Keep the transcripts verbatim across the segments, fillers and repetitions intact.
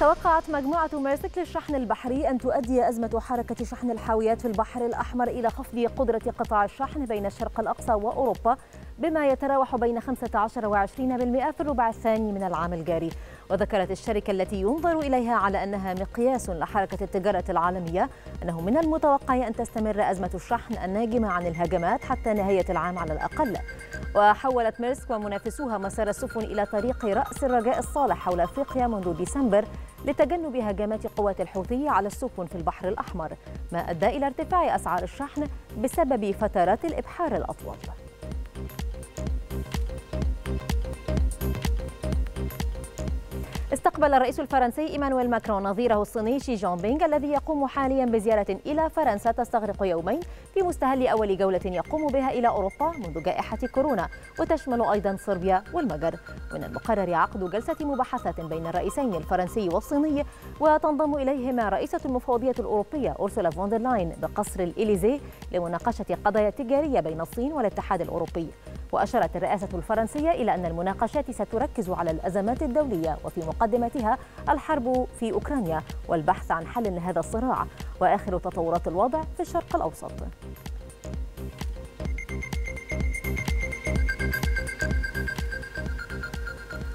توقعت مجموعة ميرسك للشحن البحري أن تؤدي أزمة حركة شحن الحاويات في البحر الأحمر إلى خفض قدرة قطاع الشحن بين الشرق الأقصى وأوروبا بما يتراوح بين خمسة عشر وعشرين بالمئة في الربع الثاني من العام الجاري. وذكرت الشركة التي ينظر إليها على أنها مقياس لحركة التجارة العالمية أنه من المتوقع أن تستمر أزمة الشحن الناجمة عن الهجمات حتى نهاية العام على الأقل. وحولت ميرسك ومنافسوها مسار السفن إلى طريق رأس الرجاء الصالح حول أفريقيا منذ ديسمبر لتجنب هجمات قوات الحوثي على السفن في البحر الأحمر، ما أدى إلى ارتفاع أسعار الشحن بسبب فترات الإبحار الأطول. استقبل الرئيس الفرنسي إيمانويل ماكرون نظيره الصيني شي جين بينغ الذي يقوم حاليا بزيارة إلى فرنسا تستغرق يومين في مستهل أول جولة يقوم بها إلى أوروبا منذ جائحة كورونا، وتشمل أيضا صربيا والمجر. من المقرر عقد جلسة مباحثات بين الرئيسين الفرنسي والصيني، وتنضم إليهما رئيسة المفوضية الأوروبية أورسولا فون دير لاين بقصر الإليزي لمناقشة قضايا تجارية بين الصين والاتحاد الأوروبي. وأشارت الرئاسة الفرنسية إلى أن المناقشات ستركز على الأزمات الدولية وفي مقدمتها الحرب في أوكرانيا والبحث عن حل لهذا الصراع وآخر تطورات الوضع في الشرق الأوسط.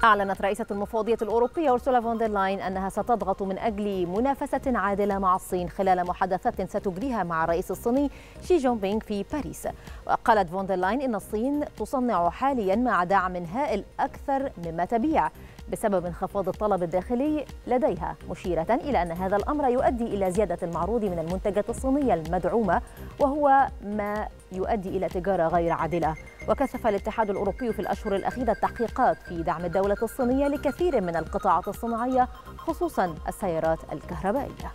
أعلنت رئيسة المفوضية الأوروبية أورسولا فون دير لاين أنها ستضغط من أجل منافسة عادلة مع الصين خلال محادثات ستجريها مع الرئيس الصيني شي جين بينغ في باريس. وقالت فون دير لاين إن الصين تصنع حاليا مع دعم هائل أكثر مما تبيع بسبب انخفاض الطلب الداخلي لديها، مشيرة إلى أن هذا الأمر يؤدي إلى زيادة المعروض من المنتجات الصينية المدعومة وهو ما يؤدي إلى تجارة غير عادلة. وكثف الاتحاد الأوروبي في الأشهر الأخيرة التحقيقات في دعم الدولة الصينية لكثير من القطاعات الصناعية خصوصا السيارات الكهربائية.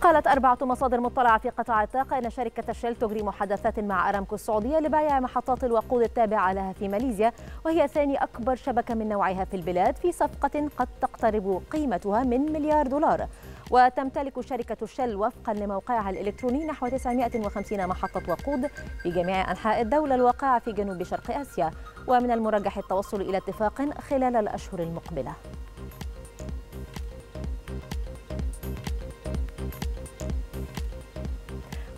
قالت أربعة مصادر مطلعة في قطاع الطاقة أن شركة شل تجري محادثات مع أرامكو السعودية لبيع محطات الوقود التابعة لها في ماليزيا، وهي ثاني أكبر شبكة من نوعها في البلاد، في صفقة قد تقترب قيمتها من مليار دولار. وتمتلك شركة شل وفقا لموقعها الإلكتروني نحو تسعمئة وخمسين محطة وقود في جميع أنحاء الدولة الواقعة في جنوب شرق آسيا، ومن المرجح التوصل إلى اتفاق خلال الأشهر المقبلة.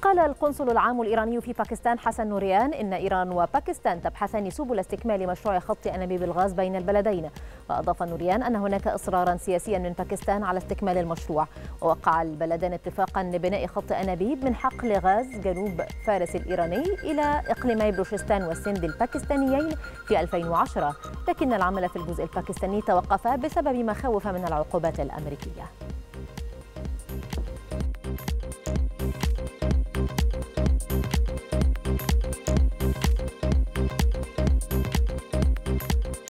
قال القنصل العام الإيراني في باكستان حسن نوريان إن إيران وباكستان تبحثان سبل استكمال مشروع خط أنابيب الغاز بين البلدين. وأضاف نوريان أن هناك إصرارا سياسيا من باكستان على استكمال المشروع، ووقع البلدان اتفاقا لبناء خط أنابيب من حقل غاز جنوب فارس الإيراني إلى إقليمي بلوشستان والسند الباكستانيين في ألفين وعشرة، لكن العمل في الجزء الباكستاني توقف بسبب مخاوف من العقوبات الأمريكية.